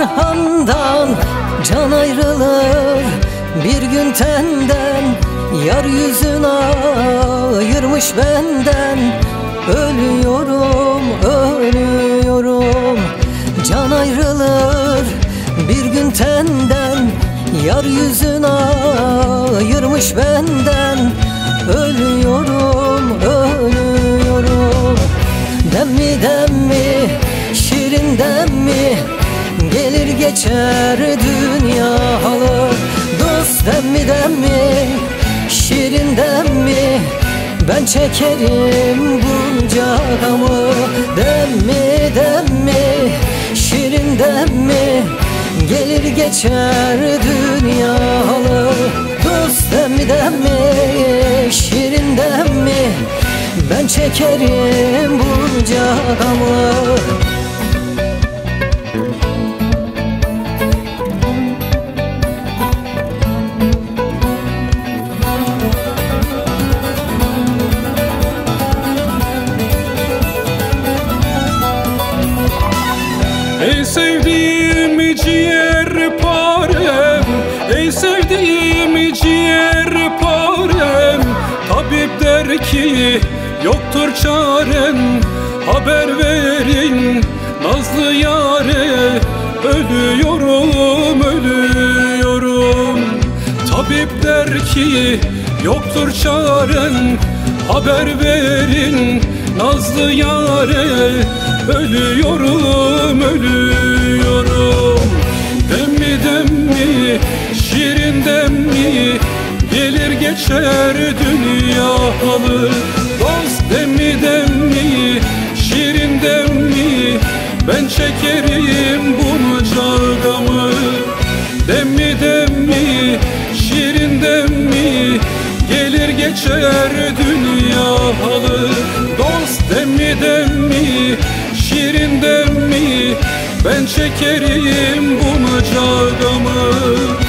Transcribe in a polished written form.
bir handan can ayrılır bir gün tenden. Yar yüzün ayırmış benden. Ölüyorum, ölüyorum. Can ayrılır bir gün tenden. Yar yüzün ayırmış benden. Ölüyorum, ölüyorum. Dem mi, şirin dem mi? Gelir geçer dünya halı. Dost dem mi, şirin dem mi? Ben çekerim bunca gamı. Dem mi, şirin dem mi? Gelir geçer dünya halı. Dost dem mi, şirin dem mi? Ben çekerim bunca gamı. Ey sevdiğim ciğer parem, ey sevdiğim ciğer parem. Tabip der ki yoktur çaren, haber verin nazlı yâre. Ölüyorum, ölüyorum. Tabip der ki yoktur çaren, haber verin nazlı yâre. Ölüyorum, ölüyorum. Dem mi, şirin dem mi? Gelir geçer dünya halı. Dost dem mi, şirin dem mi? Ben çekerim bunca gamı. Dem mi, şirin dem mi? Gelir geçer dünya halı. Dost dem mi, şirin dem mi? Ben çekerim bunca gamı.